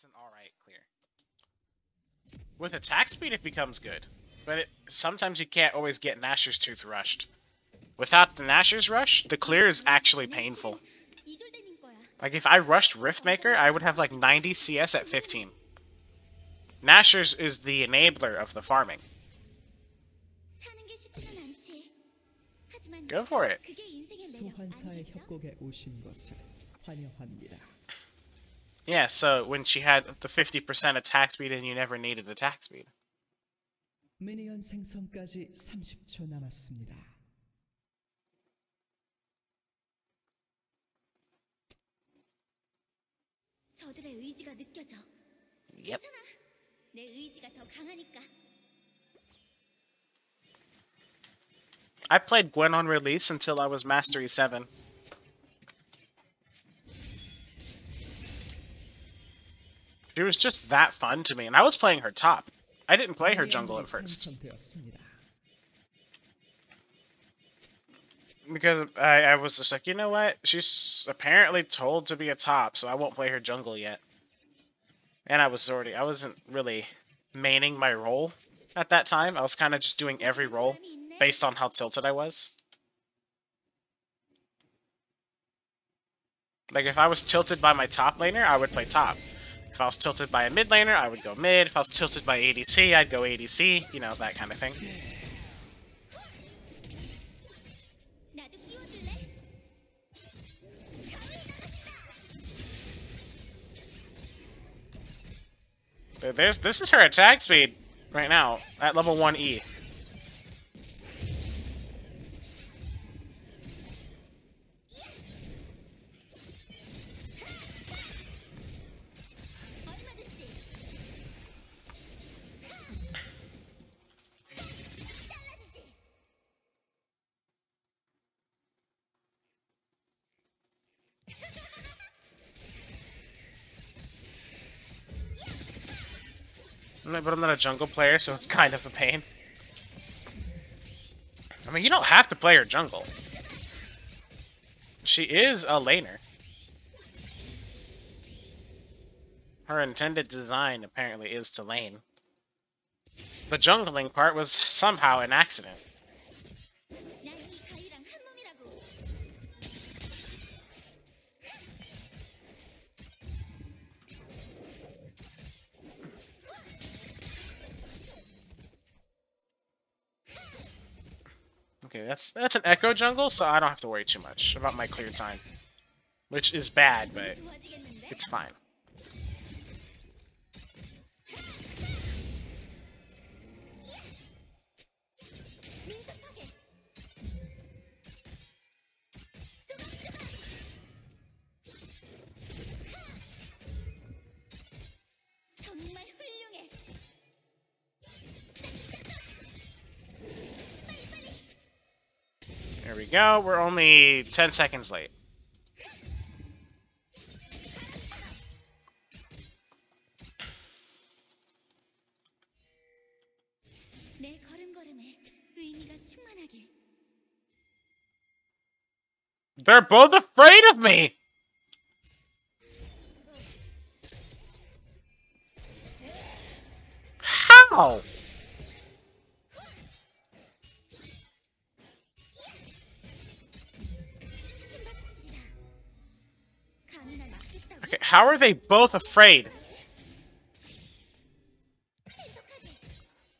it's an alright clear. With attack speed, it becomes good. But sometimes you can't always get Nashor's Tooth rushed. Without the Nashor's Rush, the clear is actually painful. Like, if I rushed Riftmaker, I would have, like, 90 CS at 15. Nashor's is the enabler of the farming. Go for it. Yeah, so when she had the 50% attack speed and you never needed attack speed. Yep. I played Gwen on release until I was Mastery 7. It was just that fun to me, and I was playing her top. I didn't play her jungle at first. Because I was just like, you know what? She's apparently told to be a top, so I won't play her jungle yet. And I wasn't really maining my role at that time. I was kind of just doing every role based on how tilted I was. Like, if I was tilted by my top laner, I would play top. If I was tilted by a mid laner, I would go mid. If I was tilted by ADC, I'd go ADC. You know, that kind of thing. This is her attack speed right now, at level 1E. But I'm not a jungle player, so it's kind of a pain. I mean, you don't have to play her jungle. She is a laner. Her intended design, apparently, is to lane. The jungling part was somehow an accident. Okay, that's an Ekko jungle, so I don't have to worry too much about my clear time. Which is bad, but it's fine. There we go, we're only 10 seconds late. They're both afraid of me! How? Okay, how are they both afraid?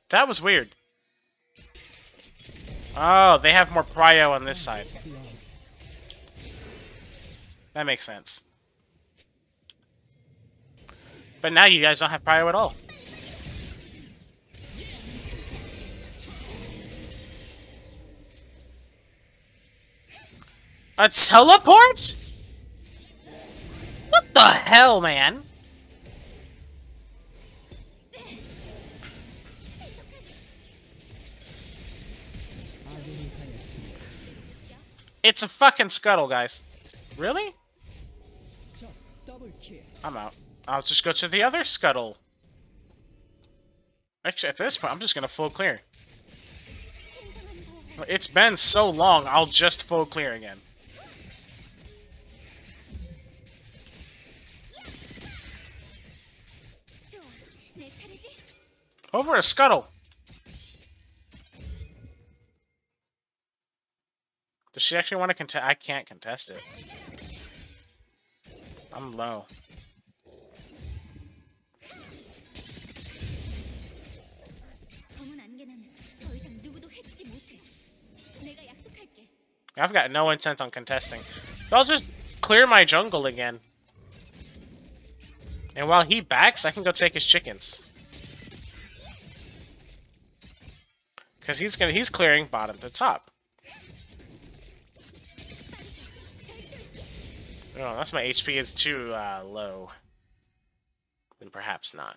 That was weird. Oh, they have more prio on this side. That makes sense. But now you guys don't have prio at all. A teleport? What the hell, man? It's a fucking scuttle, guys. Really? I'm out. I'll just go to the other scuttle. Actually, at this point, I'm just gonna full clear. It's been so long, I'll just full clear again. Over a scuttle. Does she actually want to contest? I can't contest it. I'm low. I've got no intent on contesting. I'll just clear my jungle again. And while he backs, I can go take his chickens. Because he's clearing bottom to top. Oh, that's my HP is too low. Then perhaps not.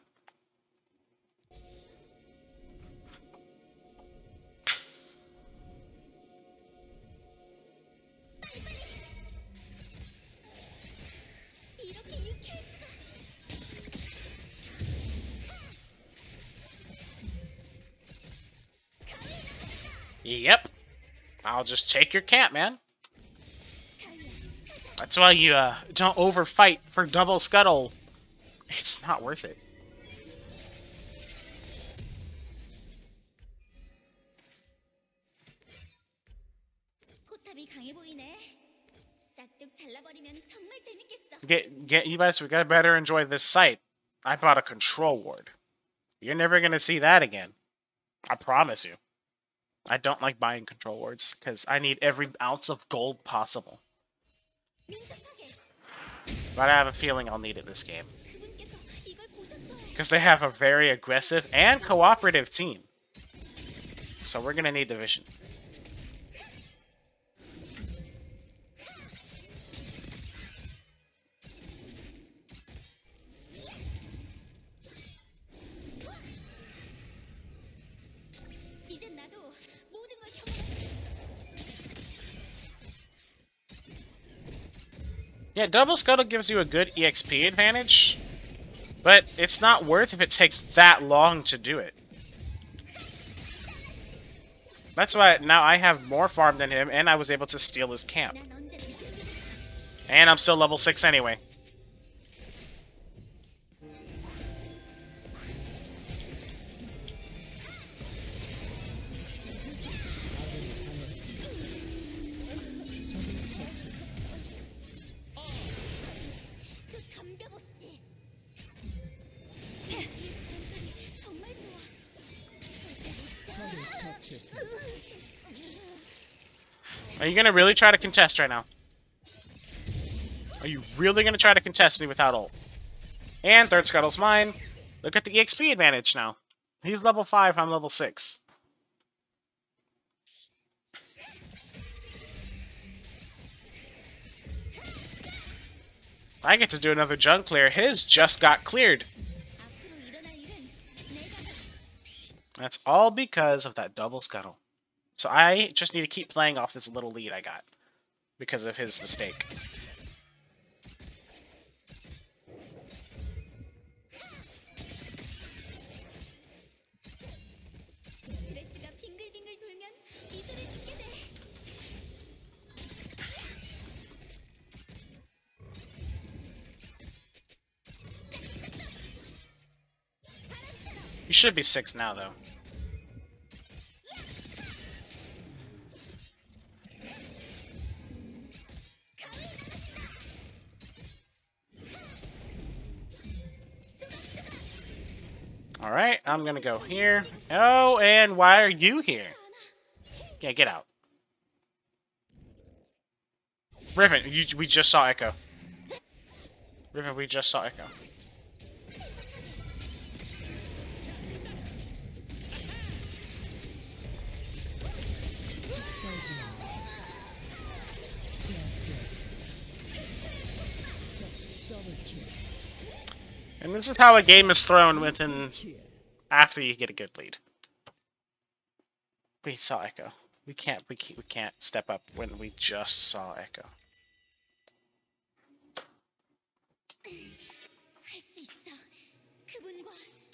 Yep. I'll just take your cat, man. That's why you don't overfight for double scuttle. It's not worth it. Get you guys, we gotta better enjoy this sight. I bought a control ward. You're never gonna see that again. I promise you. I don't like buying control wards, because I need every ounce of gold possible. But I have a feeling I'll need it this game. Because they have a very aggressive and cooperative team. So we're going to need division. Yeah, double scuttle gives you a good EXP advantage, but it's not worth if it takes that long to do it. That's why now I have more farm than him, and I was able to steal his camp. And I'm still level 6 anyway. Are you gonna really try to contest right now? Are you really gonna try to contest me without ult? And third scuttle's mine. Look at the EXP advantage now. He's level 5, I'm level 6. I get to do another jungle clear. His just got cleared. That's all because of that double scuttle. So I just need to keep playing off this little lead I got because of his mistake. You should be 6 now, though. Alright, I'm gonna go here. Oh, and why are you here? Yeah, get out. Riven, we just saw Ekko. Riven, we just saw Ekko. And this is how a game is thrown within after you get a good lead. We saw Ekko. We can't step up when we just saw Ekko.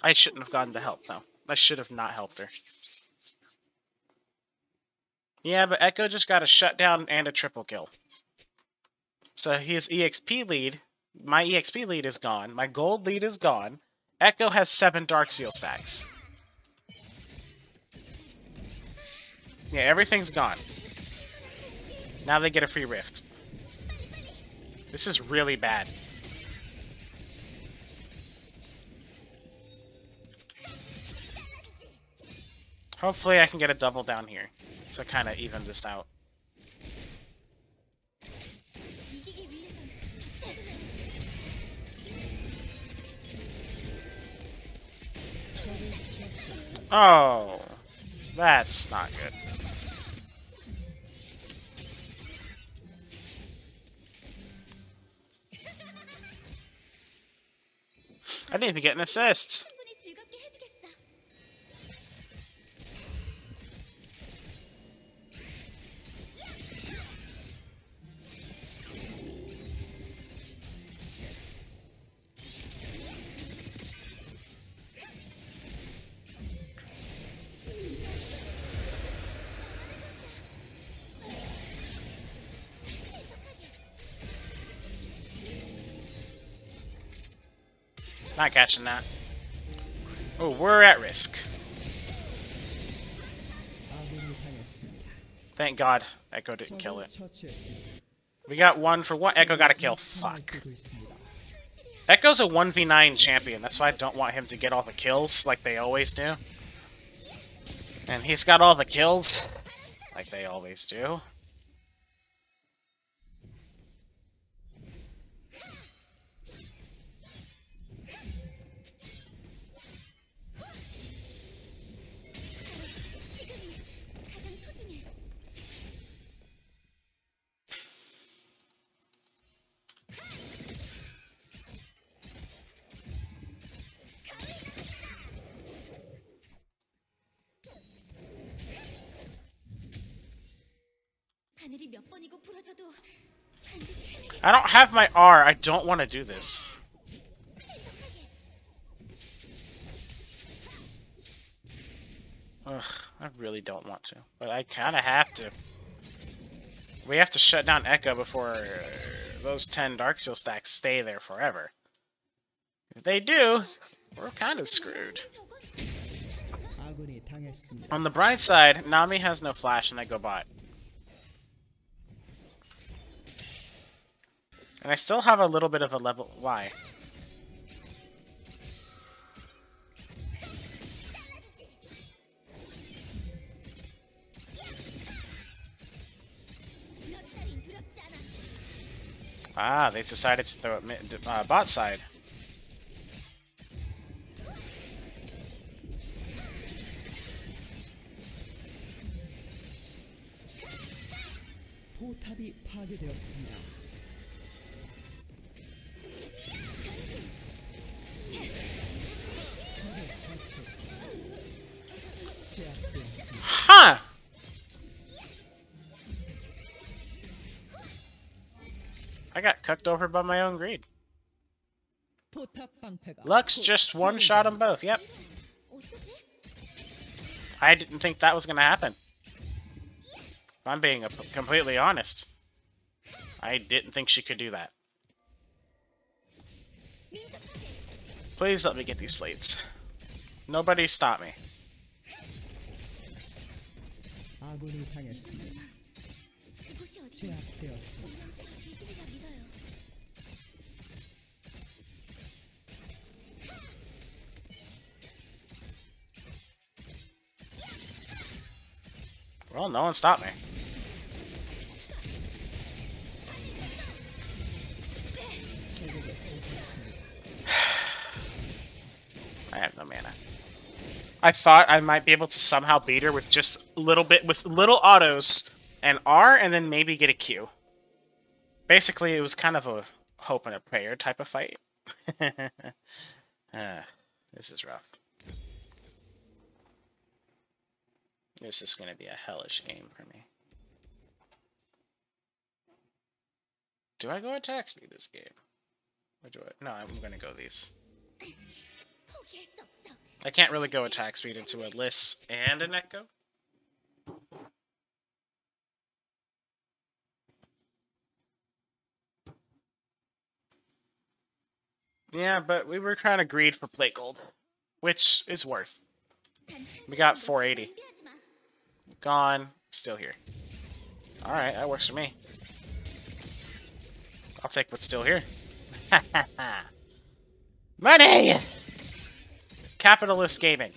I shouldn't have gotten the help though. I should have not helped her. Yeah, but Ekko just got a shutdown and a triple kill. So his EXP lead. My EXP lead is gone, my gold lead is gone, Ekko has 7 Darksteel stacks. Yeah, everything's gone. Now they get a free rift. This is really bad. Hopefully I can get a double down here to kind of even this out. Oh, that's not good. I didn't even get an assist. Not catching that. Oh, we're at risk. Thank God Ekko didn't kill it. We got one for one. Ekko got a kill. Fuck. Ekko's a 1v9 champion. That's why I don't want him to get all the kills like they always do. And he's got all the kills like they always do. I don't have my R. I don't want to do this. Ugh, I really don't want to. But I kind of have to. We have to shut down Ekko before those 10 Darksteel stacks stay there forever. If they do, we're kind of screwed. On the bright side, Nami has no flash and I go bot. And I still have a little bit of a level... Why? Ah, they've decided to throw it bot side. Huh! I got cucked over by my own greed. Lux just one-shot them both, yep. I didn't think that was gonna happen. If I'm being completely honest. I didn't think she could do that. Please let me get these plates. Nobody stop me. Well, no one stopped me. I have no mana. I thought I might be able to somehow beat her with just a little bit, with little autos and R, and then maybe get a Q. Basically, it was kind of a hope and a prayer type of fight. This is rough. This is going to be a hellish game for me. Do I go attack speed this game? Or do I? No, I'm going to go these. I can't really go attack speed into a Liss and an Ekko. Yeah, but we were kind of greed for plate gold, which is worth. We got 480. Gone. Still here. Alright, that works for me. I'll take what's still here. Money! Capitalist gaming.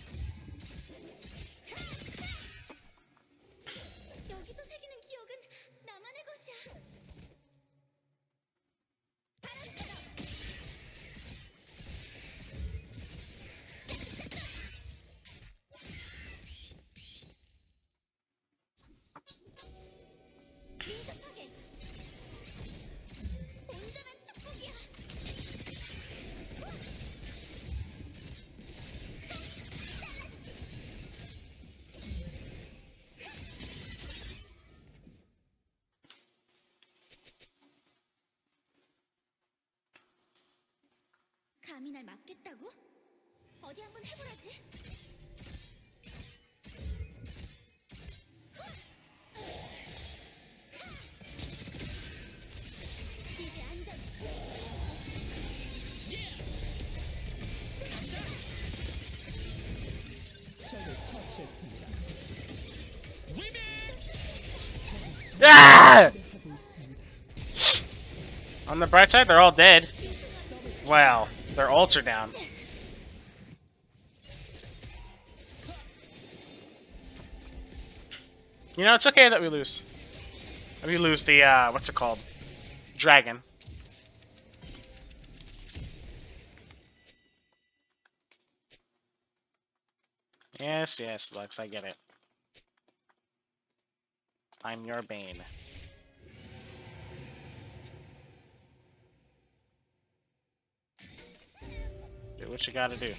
Ah! On the bright side, they're all dead. Wow, their ults are down. You know, it's okay that we lose. We lose the, what's it called? Dragon. Yes, yes, Lux, I get it. I'm your bane. Do what you gotta do. Do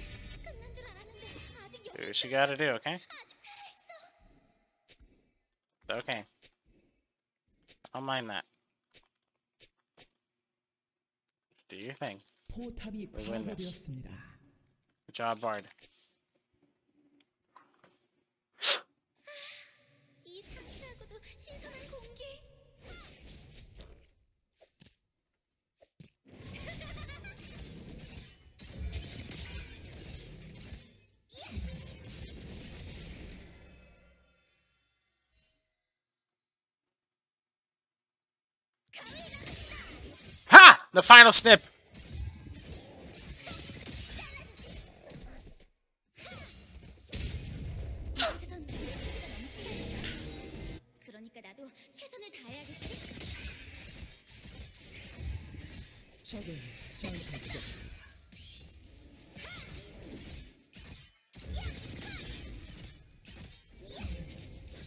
what you gotta do, okay? Okay. I'll mind that. Do your thing. We win this. Good job, Bard. Ha! The final snip.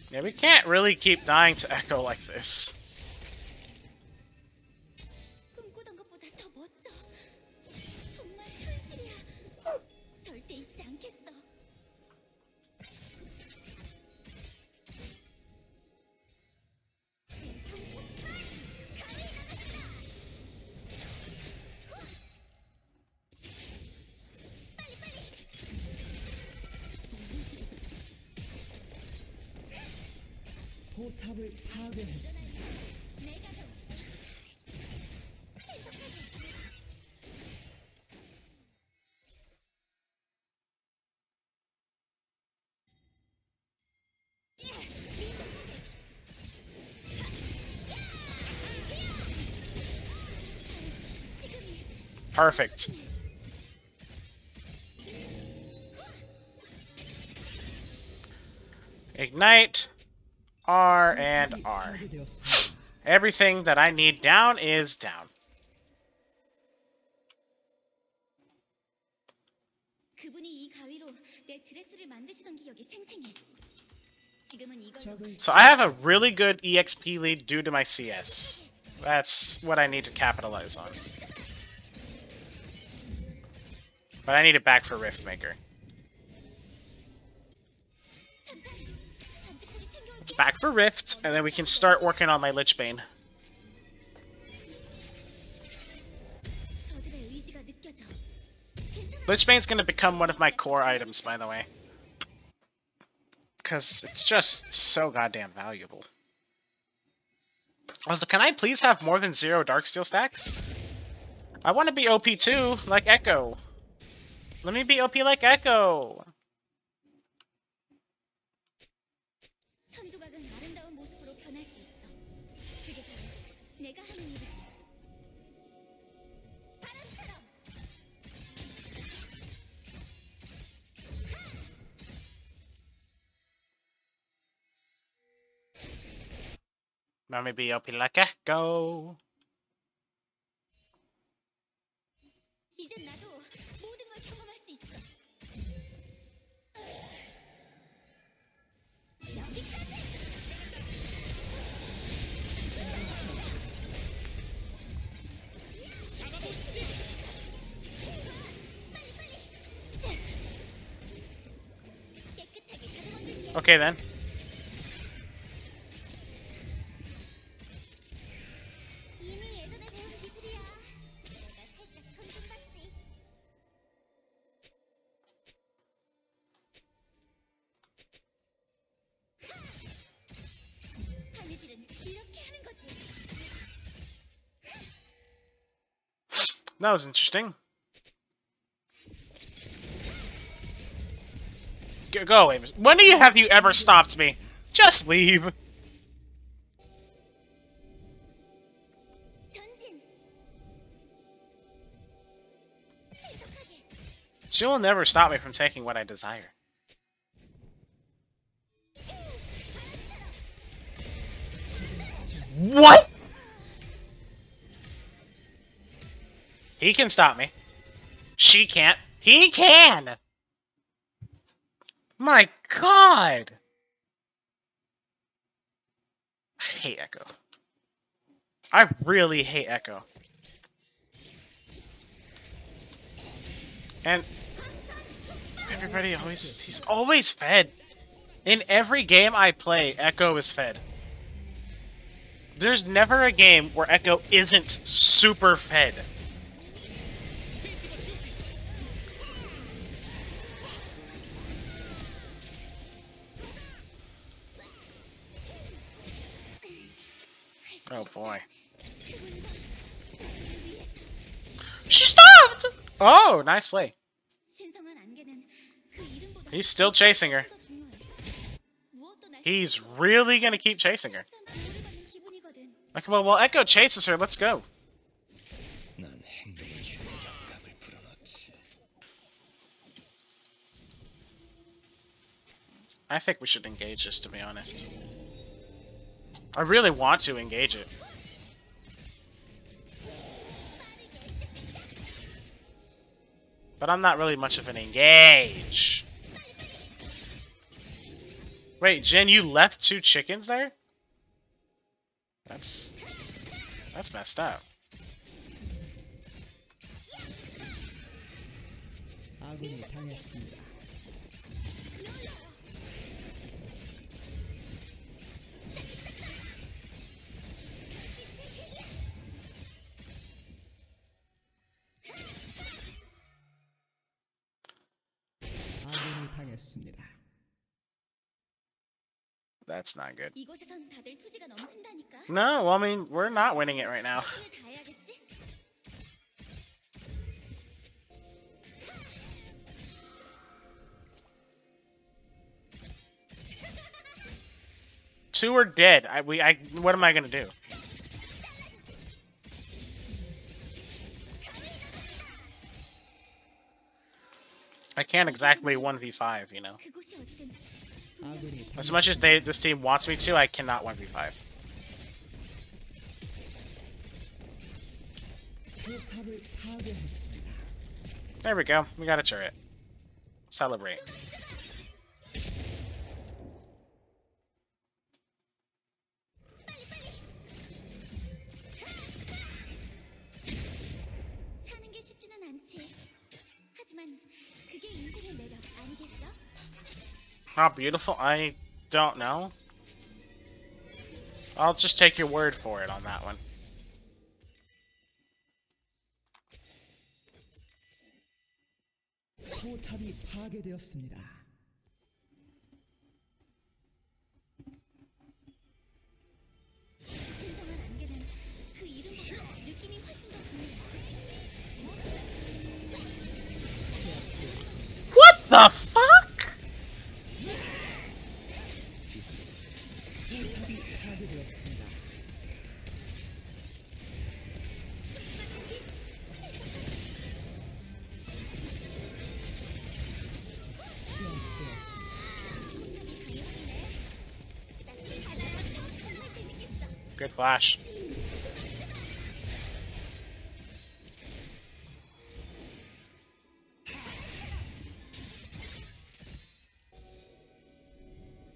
Yeah, we can't really keep dying to Ekko like this. Perfect. Ignite. R and R. Everything that I need down is down. So I have a really good EXP lead due to my CS. That's what I need to capitalize on. But I need it back for Riftmaker. It's back for Rift, and then we can start working on my Lichbane. Lichbane's gonna become one of my core items, by the way. Because it's just so goddamn valuable. Also, can I please have more than 0 Darksteel stacks? I want to be OP too, like Ekko. Let me be OP like Ekko. Let me be OP like Ekko. Okay then. That was interesting. Go away. When have you ever stopped me? Just leave. She will never stop me from taking what I desire. What? He can stop me. She can't. He can! My god! I hate Ekko. I really hate Ekko. And everybody always... He's always fed. In every game I play, Ekko is fed. There's never a game where Ekko isn't super fed. Oh boy. She stopped! Oh, nice play. He's still chasing her. He's really gonna keep chasing her. Like, well, while Ekko chases her, let's go. I think we should engage this, to be honest. I really want to engage it. But I'm not really much of an engage. Wait, Jen, you left two chickens there? That's messed up. That's not good. No, well, I mean, we're not winning it right now. Two are dead. What am I gonna do? I can't exactly 1v5, you know. As much as this team wants me to, I cannot 1v5. There we go. We got a turret. Celebrate. How beautiful? I don't know. I'll just take your word for it on that one. the fuck? Good flash.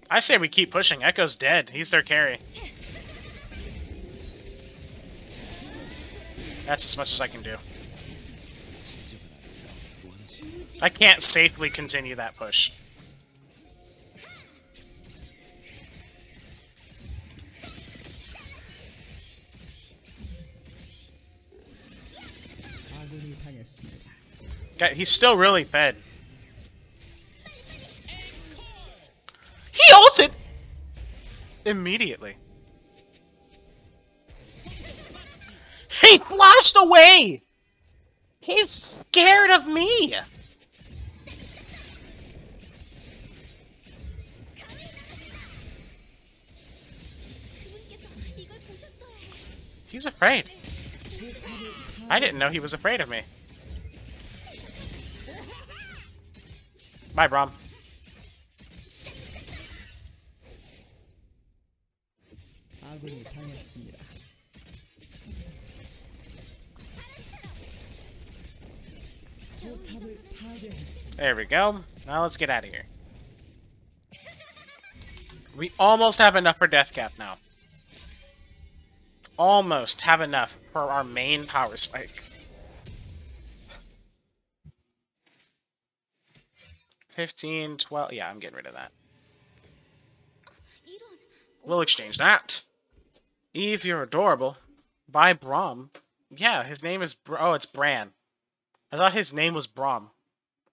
I say we keep pushing. Ekko's dead. He's their carry. That's as much as I can do. I can't safely continue that push. Okay, he's still really fed. He ulted immediately. He flashed away. He's scared of me. He's afraid. I didn't know he was afraid of me. Bye, Braum. There we go. Now let's get out of here. We almost have enough for Deathcap now. Almost have enough for our main power spike. 15, 12... Yeah, I'm getting rid of that. We'll exchange that. Eve, you're adorable. By Braum. Yeah, his name is... Oh, it's Bran. I thought his name was Braum.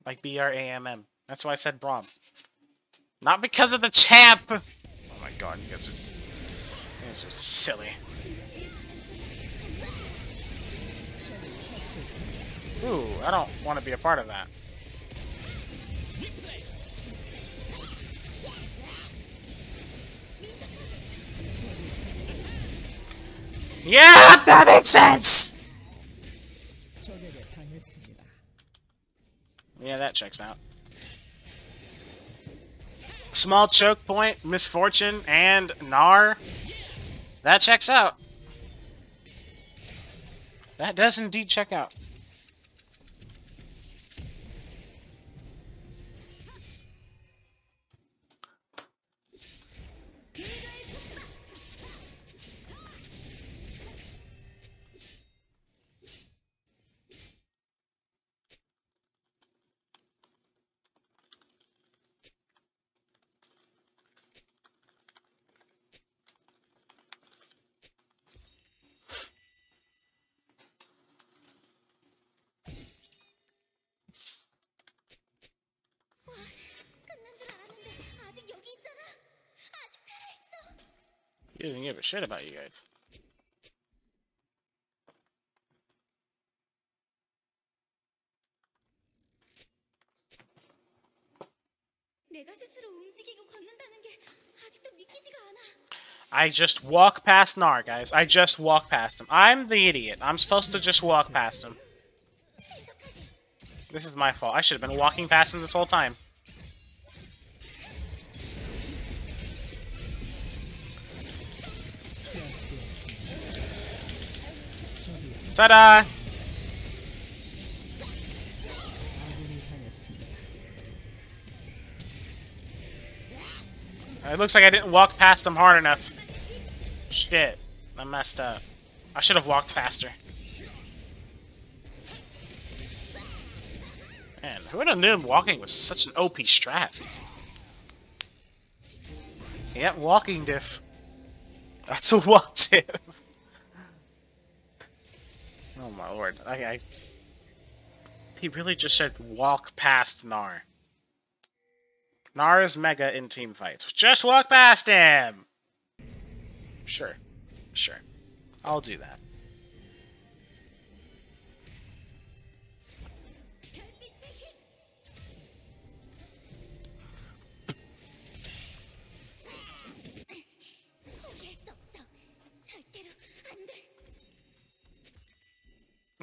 Like B-R-A-M-M. That's why I said Braum. Not because of the champ! Oh my god, you guys are silly. Ooh, I don't want to be a part of that. Yeah, that makes sense! Yeah, that checks out. Small choke point, Misfortune, and Gnar. That checks out. That does indeed check out. He doesn't give a shit about you guys. I just walk past Gnar, guys. I just walk past him. I'm the idiot. I'm supposed to just walk past him. This is my fault. I should have been walking past him this whole time. Ta-da! It looks like I didn't walk past them hard enough. Shit. I messed up. I should have walked faster. Man, who would have known walking was such an OP strat? Yep, walking diff. That's a walk diff. Oh my lord, he really just said walk past Gnar. Gnar is mega in team fights. Just walk past him! Sure. Sure. I'll do that.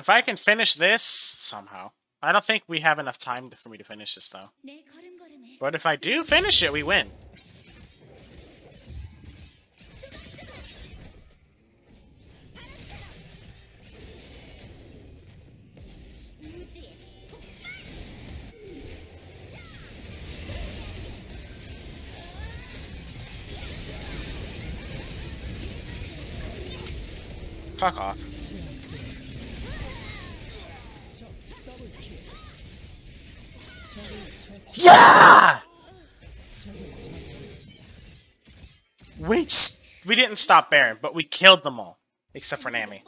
If I can finish this somehow. I don't think we have enough time for me to finish this, though. But if I do finish it, we win. Fuck off. Yeah! We didn't stop Baron, but we killed them all. Except for Nami.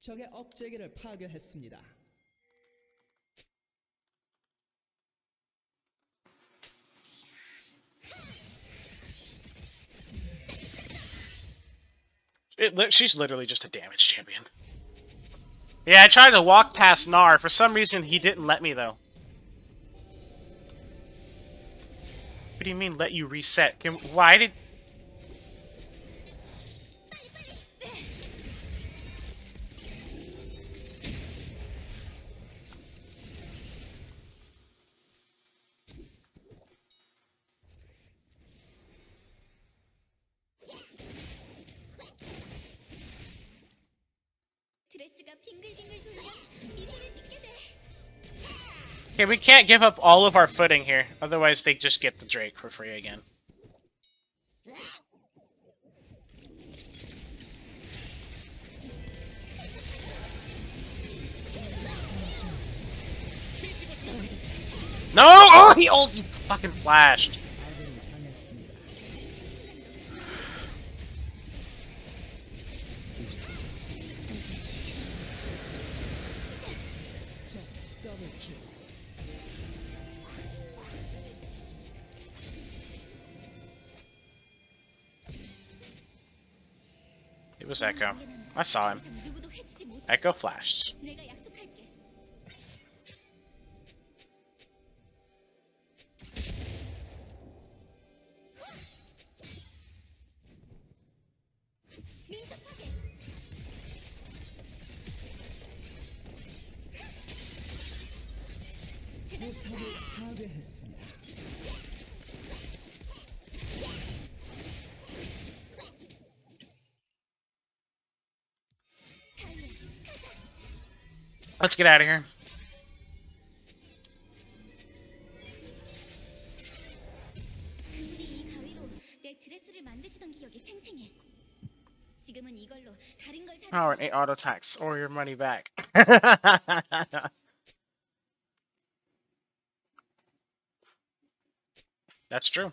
적의 억제기를 파괴했습니다. She's literally just a damage champion. Yeah, I tried to walk past Gnar. For some reason, he didn't let me, though. What do you mean, let you reset? Why did... Okay, we can't give up all of our footing here, otherwise they just get the Drake for free again. No! Oh, he ults fucking flashed. It was Ekko. I saw him. Ekko flashed. Let's get out of here. Oh, and 8 auto attacks or your money back. That's true.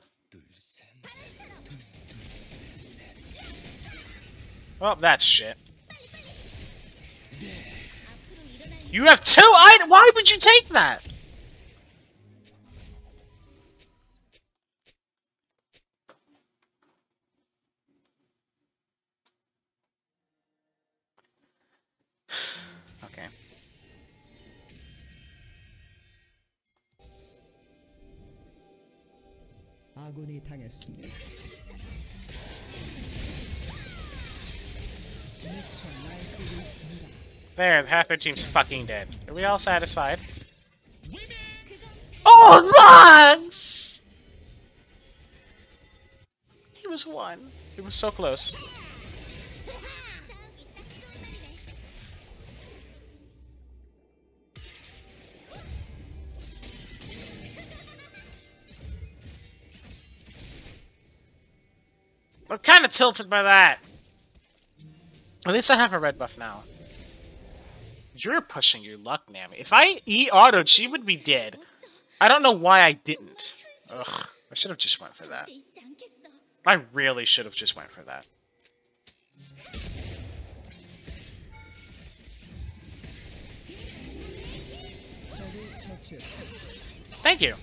Well, that's shit. You have 2 items? Why would you take that? Okay. 아군이 당했습니다. There, half their team's fucking dead. Are we all satisfied? Oh, Lance! He was one. It was so close. I'm kind of tilted by that. At least I have a red buff now. You're pushing your luck, Nami. If I E-auto'd, she would be dead. I don't know why I didn't. Ugh, I should have just went for that. I really should have just went for that. Thank you.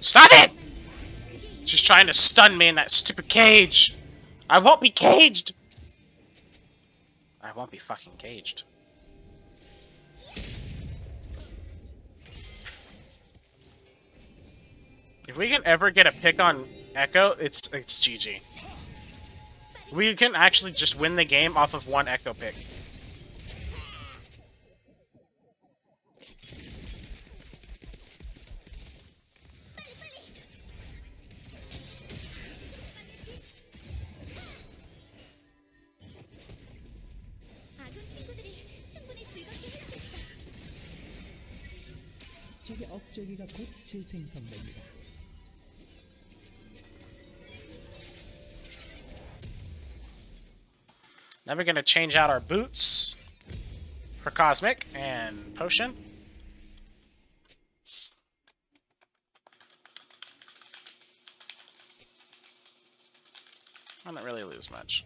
Stop it! She's trying to stun me in that stupid cage. I won't be caged. I won't be fucking caged. If we can ever get a pick on Ekko, it's GG. We can actually just win the game off of one Ekko pick. Now we're going to change out our boots for Cosmic and Potion. I don't really lose much.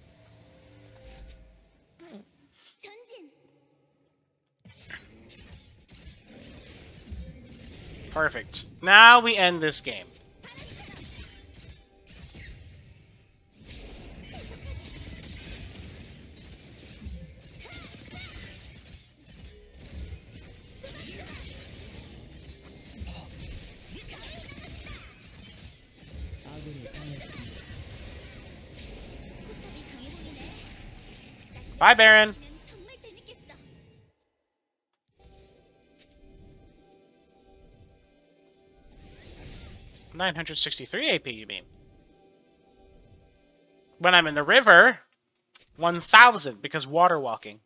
Perfect. Now we end this game. Bye, Baron. $963 AP, you mean? When I'm in the river, 1,000 because water walking.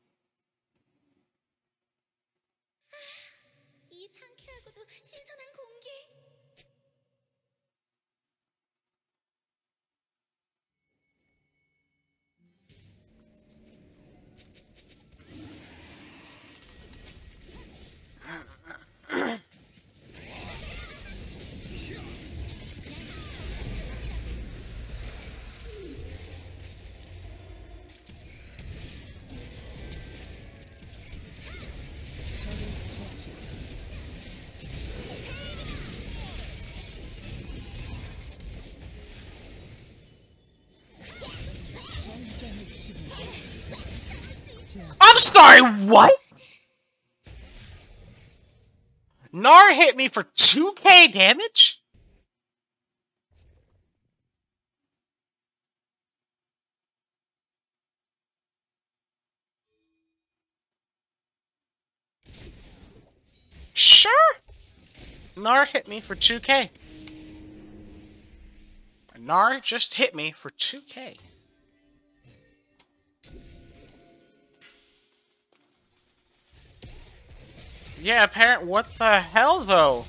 I'm sorry, what? Gnar hit me for 2K damage? Sure. Gnar hit me for 2K. Gnar just hit me for 2K. Yeah, apparent. What the hell, though?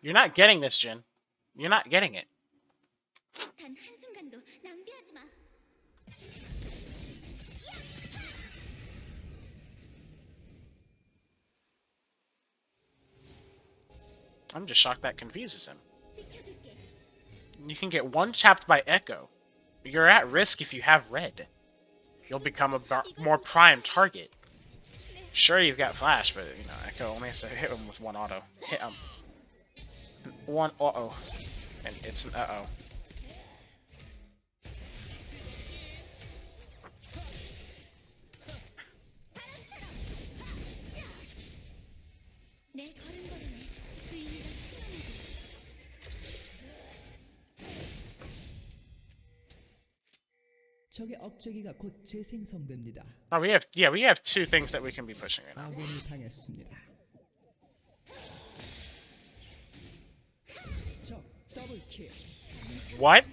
You're not getting this, Jin. You're not getting it. I'm just shocked that confuses him. You can get one tapped by Ekko. You're at risk if you have red. You'll become a more prime target. Sure, you've got flash, but you know Ekko only has to hit him with one auto. Hit him. One uh-oh. And it's an uh-oh. Oh, we have two things that we can be pushing right now. What?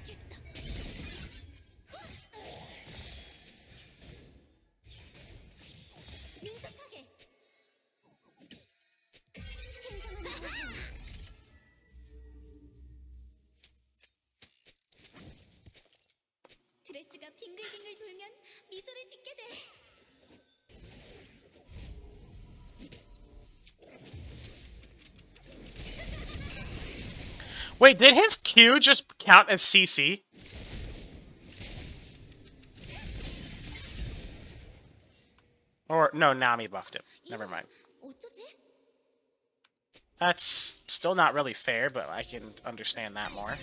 Wait, did his Q just count as CC? Or, no, Nami buffed it. Never mind. That's still not really fair, but I can understand that more.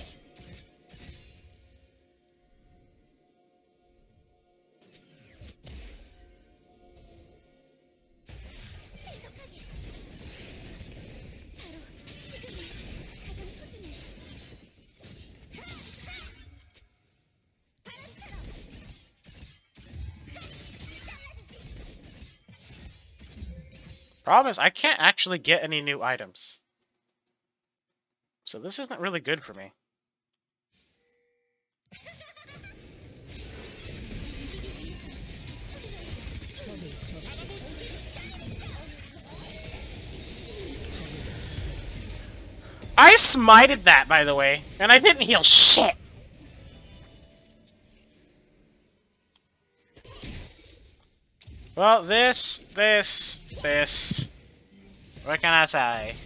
Problem is, I can't actually get any new items. So this isn't really good for me. I smited that, by the way, and I didn't heal shit! Well, this. What can I say?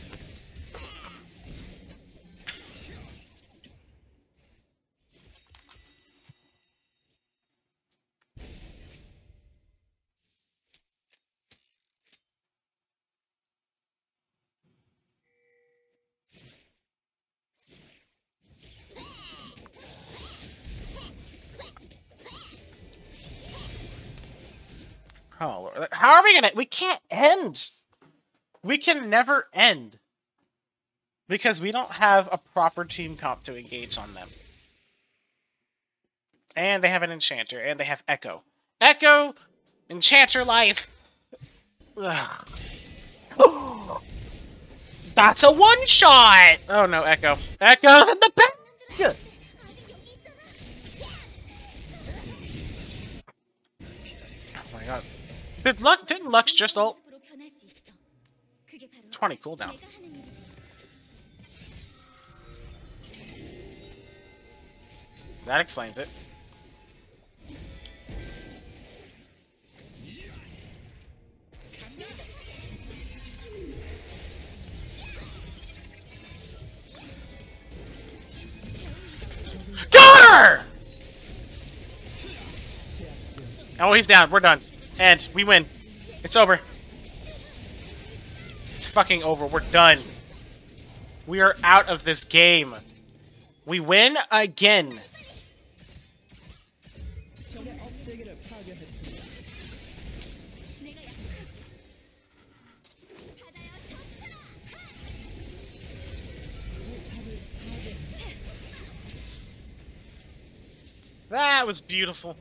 Oh, how are we gonna? We can't end. We can never end because we don't have a proper team comp to engage on them. And they have an enchanter, and they have Ekko. Ekko, enchanter life. That's a one shot. Oh no, Ekko. Ekko's in the back. Oh my god. Didn't Lux just ult? 20 cooldown. That explains it. Gnar! Oh, he's down. We're done. And we win. It's over. It's fucking over. We're done. We are out of this game. We win again. That was beautiful.